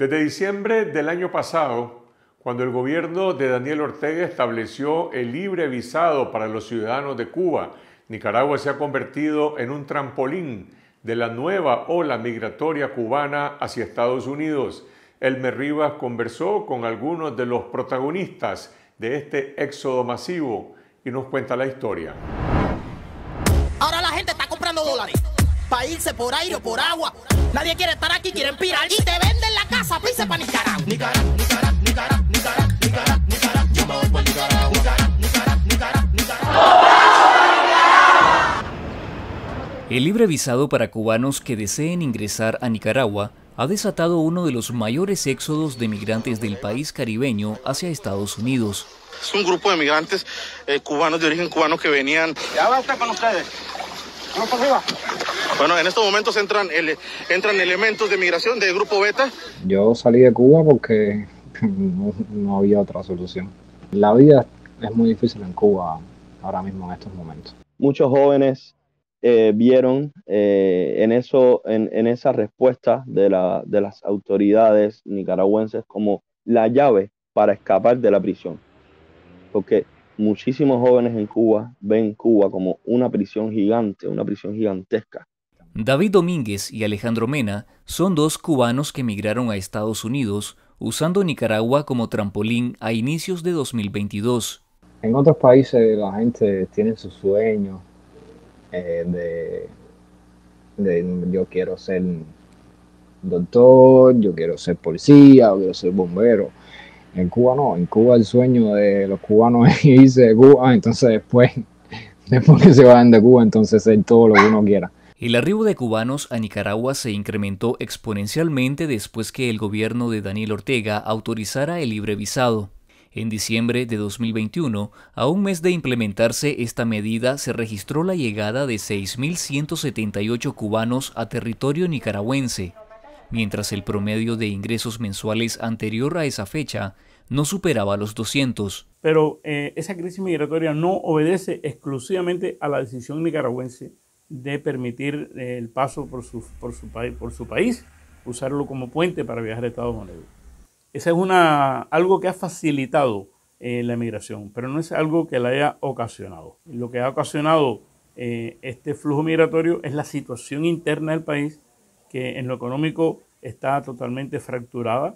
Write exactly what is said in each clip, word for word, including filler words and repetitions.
Desde diciembre del año pasado, cuando el gobierno de Daniel Ortega estableció el libre visado para los ciudadanos de Cuba, Nicaragua se ha convertido en un trampolín de la nueva ola migratoria cubana hacia Estados Unidos. Elmer Rivas conversó con algunos de los protagonistas de este éxodo masivo y nos cuenta la historia. Ahora la gente está comprando dólares para irse por aire o por agua. Nadie quiere estar aquí, quieren pirar. Y te venden la casa para irse para Nicaragua. Nicaragua, Nicaragua, Nicaragua, Nicaragua, Nicaragua, Nicaragua. Yo me voy para Nicaragua. Nicaragua, Nicaragua, Nicaragua, Nicaragua. El libre visado para cubanos que deseen ingresar a Nicaragua ha desatado uno de los mayores éxodos de migrantes del país caribeño hacia Estados Unidos. Es un grupo de migrantes eh, cubanos de origen cubano que venían... Ya va usted con ustedes. Vamos por arriba. Bueno, en estos momentos entran, ele, entran elementos de migración del Grupo Beta. Yo salí de Cuba porque no, no había otra solución. La vida es muy difícil en Cuba ahora mismo en estos momentos. Muchos jóvenes... Eh, vieron eh, en, eso, en, en esa respuesta de, la, de las autoridades nicaragüenses como la llave para escapar de la prisión, porque muchísimos jóvenes en Cuba ven Cuba como una prisión gigante, una prisión gigantesca. David Domínguez y Alejandro Mena son dos cubanos que emigraron a Estados Unidos usando Nicaragua como trampolín a inicios de dos mil veintidós. En otros países la gente tiene sus sueños. Eh, de, de yo quiero ser doctor, yo quiero ser policía, yo quiero ser bombero. En Cuba no, en Cuba el sueño de los cubanos es irse de Cuba, entonces después, después que se vayan de Cuba, entonces ser todo lo que uno quiera. El arribo de cubanos a Nicaragua se incrementó exponencialmente después que el gobierno de Daniel Ortega autorizara el libre visado. En diciembre de dos mil veintiuno, a un mes de implementarse esta medida, se registró la llegada de seis mil ciento setenta y ocho cubanos a territorio nicaragüense, mientras el promedio de ingresos mensuales anterior a esa fecha no superaba los doscientos. Pero eh, esa crisis migratoria no obedece exclusivamente a la decisión nicaragüense de permitir eh, el paso por su, por, su, por su país, usarlo como puente para viajar a Estados Unidos. Esa es una, algo que ha facilitado eh, la migración, pero no es algo que la haya ocasionado. Lo que ha ocasionado eh, este flujo migratorio es la situación interna del país, que en lo económico está totalmente fracturada.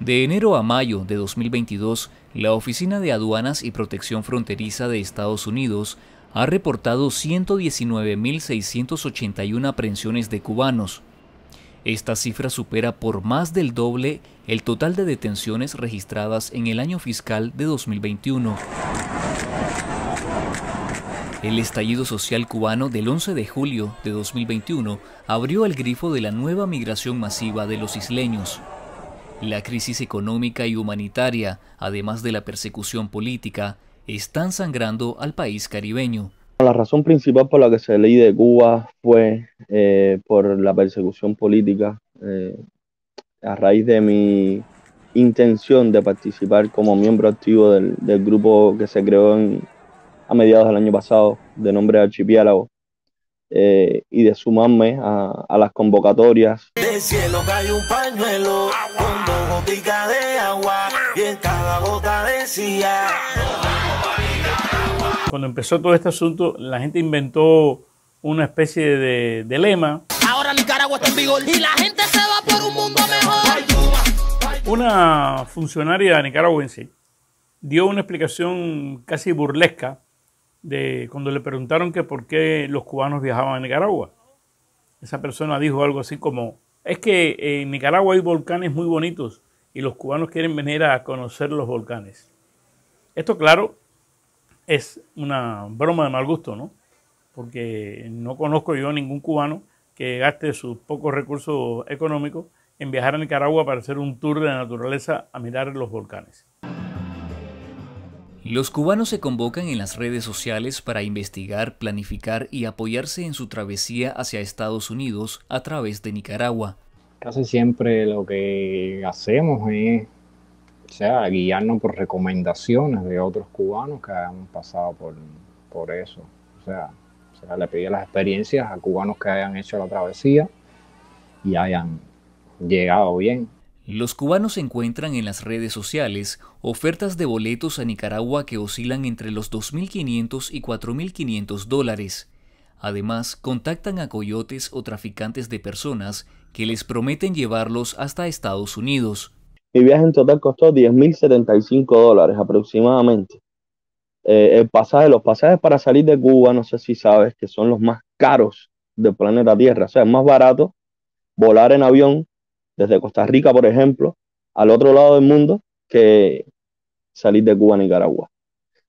De enero a mayo de dos mil veintidós, la Oficina de Aduanas y Protección Fronteriza de Estados Unidos ha reportado ciento diecinueve mil seiscientos ochenta y uno aprehensiones de cubanos. Esta cifra supera por más del doble el total de detenciones registradas en el año fiscal de dos mil veintiuno. El estallido social cubano del once de julio de dos mil veintiuno abrió el grifo de la nueva migración masiva de los isleños. La crisis económica y humanitaria, además de la persecución política, están sangrando al país caribeño. La razón principal por la que salí de Cuba fue eh, por la persecución política, eh, a raíz de mi intención de participar como miembro activo del, del grupo que se creó en, a mediados del año pasado, de nombre Archipiélago, eh, y de sumarme a, a las convocatorias. Del cielo cae un pañuelo con dos goticas de agua y en cada gota decía... Cuando empezó todo este asunto, la gente inventó una especie de, de lema. Ahora Nicaragua está en vigor y la gente se va por un mundo mejor. Una funcionaria nicaragüense dio una explicación casi burlesca de cuando le preguntaron que por qué los cubanos viajaban a Nicaragua. Esa persona dijo algo así como, es que en Nicaragua hay volcanes muy bonitos y los cubanos quieren venir a conocer los volcanes. Esto, claro, es una broma de mal gusto, ¿no? Porque no conozco yo a ningún cubano que gaste sus pocos recursos económicos en viajar a Nicaragua para hacer un tour de la naturaleza a mirar los volcanes. Los cubanos se convocan en las redes sociales para investigar, planificar y apoyarse en su travesía hacia Estados Unidos a través de Nicaragua. Casi siempre lo que hacemos es... O sea, guiarnos por recomendaciones de otros cubanos que hayan pasado por, por eso. O sea, o sea, le pedí las experiencias a cubanos que hayan hecho la travesía y hayan llegado bien. Los cubanos encuentran en las redes sociales ofertas de boletos a Nicaragua que oscilan entre los dos mil quinientos y cuatro mil quinientos dólares. Además, contactan a coyotes o traficantes de personas que les prometen llevarlos hasta Estados Unidos. Mi viaje en total costó diez mil setenta y cinco dólares aproximadamente. Eh, el pasaje, los pasajes para salir de Cuba, no sé si sabes, que son los más caros del planeta Tierra. O sea, es más barato volar en avión desde Costa Rica, por ejemplo, al otro lado del mundo, que salir de Cuba a Nicaragua.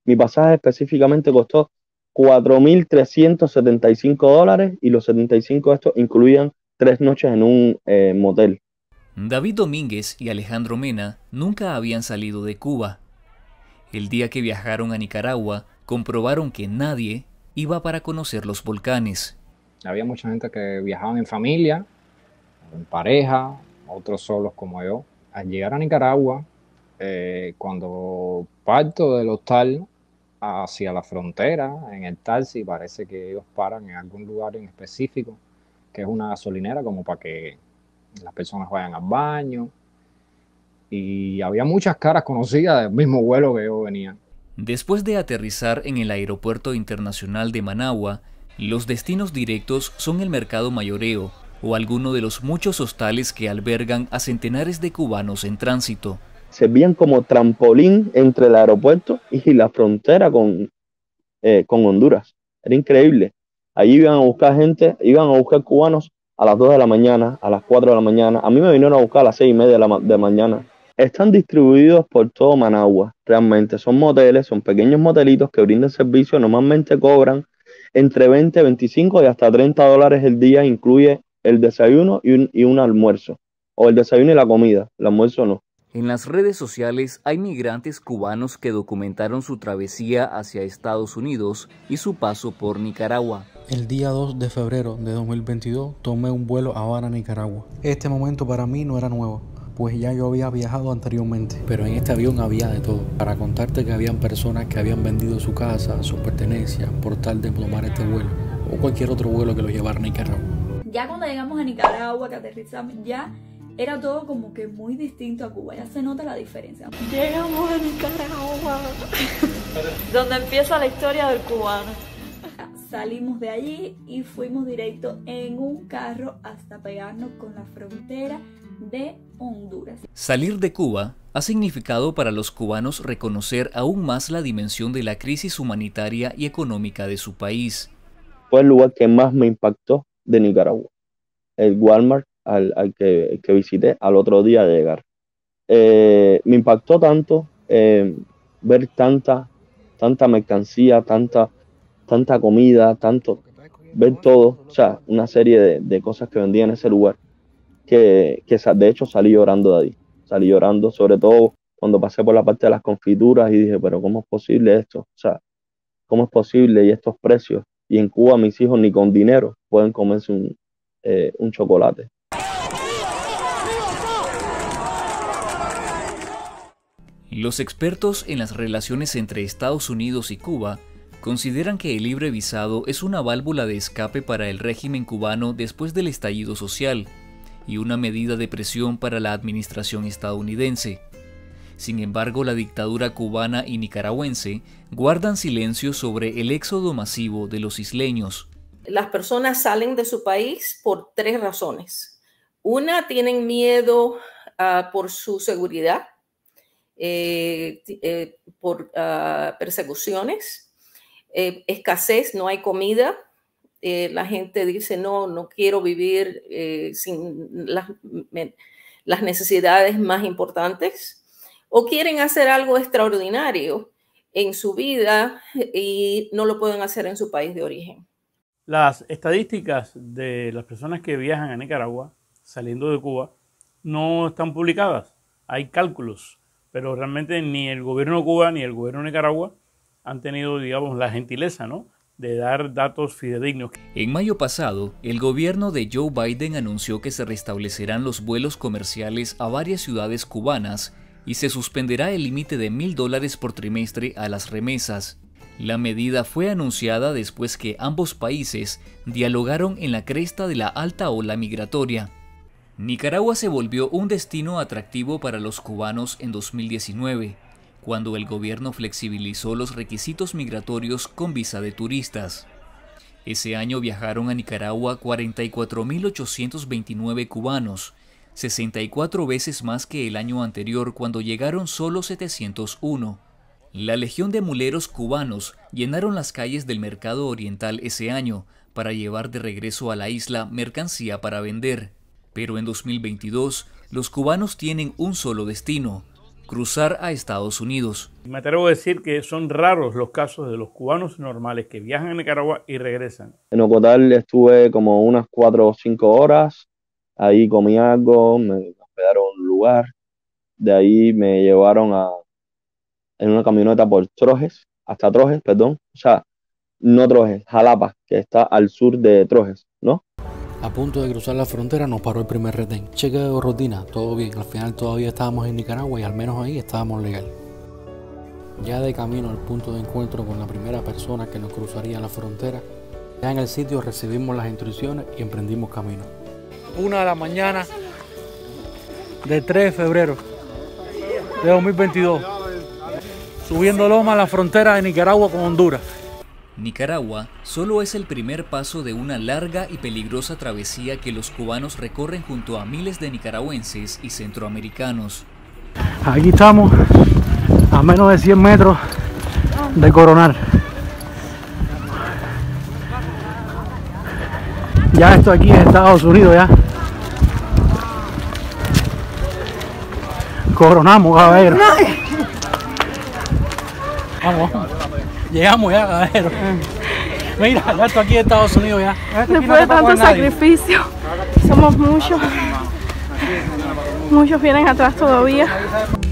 Mi pasaje específicamente costó cuatro mil trescientos setenta y cinco dólares y los setenta y cinco de estos incluían tres noches en un eh, motel. David Domínguez y Alejandro Mena nunca habían salido de Cuba. El día que viajaron a Nicaragua, comprobaron que nadie iba para conocer los volcanes. Había mucha gente que viajaban en familia, en pareja, otros solos como yo. Al llegar a Nicaragua, eh, cuando parto del hostal hacia la frontera, en el taxi, parece que ellos paran en algún lugar en específico, que es una gasolinera como para que las personas vayan al baño. Y había muchas caras conocidas del mismo vuelo que yo venía. Después de aterrizar en el Aeropuerto Internacional de Managua, los destinos directos son el Mercado Mayoreo, o alguno de los muchos hostales que albergan a centenares de cubanos en tránsito. Servían como trampolín entre el aeropuerto y la frontera con, eh, con Honduras. Era increíble. Allí iban a buscar gente, iban a buscar cubanos a las dos de la mañana, a las cuatro de la mañana. A mí me vinieron a buscar a las seis y media de la ma de mañana. Están distribuidos por todo Managua, realmente. Son moteles, son pequeños motelitos que brindan servicio. Normalmente cobran entre veinte, veinticinco y hasta treinta dólares el día, incluye el desayuno y un, y un almuerzo, o el desayuno y la comida, el almuerzo no. En las redes sociales hay migrantes cubanos que documentaron su travesía hacia Estados Unidos y su paso por Nicaragua. El día dos de febrero de dos mil veintidós tomé un vuelo a Habana, Nicaragua. Este momento para mí no era nuevo, pues ya yo había viajado anteriormente. Pero en este avión había de todo. Para contarte que habían personas que habían vendido su casa, sus pertenencias, por tal de tomar este vuelo, o cualquier otro vuelo que lo llevara a Nicaragua. Ya cuando llegamos a Nicaragua, que aterrizamos, ya era todo como que muy distinto a Cuba, ya se nota la diferencia. Llegamos a Nicaragua, donde empieza la historia del cubano. Salimos de allí y fuimos directo en un carro hasta pegarnos con la frontera de Honduras. Salir de Cuba ha significado para los cubanos reconocer aún más la dimensión de la crisis humanitaria y económica de su país. Fue el lugar que más me impactó de Nicaragua, el Walmart al, al que, el que visité al otro día de llegar. Eh, me impactó tanto eh, ver tanta, tanta mercancía, tanta, tanta comida, tanto, ver todo, o sea, una serie de, de cosas que vendían en ese lugar, que, que de hecho salí llorando de ahí, salí llorando, sobre todo cuando pasé por la parte de las confituras y dije, pero ¿cómo es posible esto? O sea, ¿cómo es posible y estos precios? Y en Cuba mis hijos ni con dinero pueden comerse un, eh, un chocolate. Los expertos en las relaciones entre Estados Unidos y Cuba consideran que el libre visado es una válvula de escape para el régimen cubano después del estallido social y una medida de presión para la administración estadounidense. Sin embargo, la dictadura cubana y nicaragüense guardan silencio sobre el éxodo masivo de los isleños. Las personas salen de su país por tres razones. Una, tienen miedo uh, por su seguridad, eh, eh, por uh, persecuciones, eh, escasez, no hay comida. Eh, la gente dice, no, no quiero vivir eh, sin las, las necesidades más importantes. O quieren hacer algo extraordinario en su vida y no lo pueden hacer en su país de origen. Las estadísticas de las personas que viajan a Nicaragua saliendo de Cuba no están publicadas. Hay cálculos, pero realmente ni el gobierno de Cuba ni el gobierno de Nicaragua han tenido, digamos, la gentileza, ¿no?, de dar datos fidedignos. En mayo pasado, el gobierno de Joe Biden anunció que se restablecerán los vuelos comerciales a varias ciudades cubanas y se suspenderá el límite de mil dólares por trimestre a las remesas. La medida fue anunciada después que ambos países dialogaron en la cresta de la alta ola migratoria. Nicaragua se volvió un destino atractivo para los cubanos en dos mil diecinueve, cuando el gobierno flexibilizó los requisitos migratorios con visa de turistas. Ese año viajaron a Nicaragua cuarenta y cuatro mil ochocientos veintinueve cubanos, sesenta y cuatro veces más que el año anterior cuando llegaron solo setecientos uno. La legión de muleros cubanos llenaron las calles del Mercado Oriental ese año para llevar de regreso a la isla mercancía para vender. Pero en dos mil veintidós, los cubanos tienen un solo destino, cruzar a Estados Unidos. Me atrevo a decir que son raros los casos de los cubanos normales que viajan a Nicaragua y regresan. En Ocotal estuve como unas cuatro o cinco horas, ahí comí algo, me hospedaron en un lugar, de ahí me llevaron a, en una camioneta por Trojes, hasta Trojes, perdón, o sea, no Trojes, Jalapa, que está al sur de Trojes, ¿no? A punto de cruzar la frontera nos paró el primer retén. Cheque de rutina, todo bien. Al final todavía estábamos en Nicaragua y al menos ahí estábamos legal. Ya de camino al punto de encuentro con la primera persona que nos cruzaría la frontera, ya en el sitio recibimos las instrucciones y emprendimos camino. Una de la mañana del tres de febrero de dos mil veintidós, subiendo loma a la frontera de Nicaragua con Honduras. Nicaragua solo es el primer paso de una larga y peligrosa travesía que los cubanos recorren junto a miles de nicaragüenses y centroamericanos. Aquí estamos a menos de cien metros de Coronal. Ya esto aquí es Estados Unidos ya. Coronamos, caballero. Vamos. Llegamos ya, caballero. Mira, ya estoy aquí en Estados Unidos ya. Después de tanto sacrificio, somos muchos. Muchos vienen atrás todavía.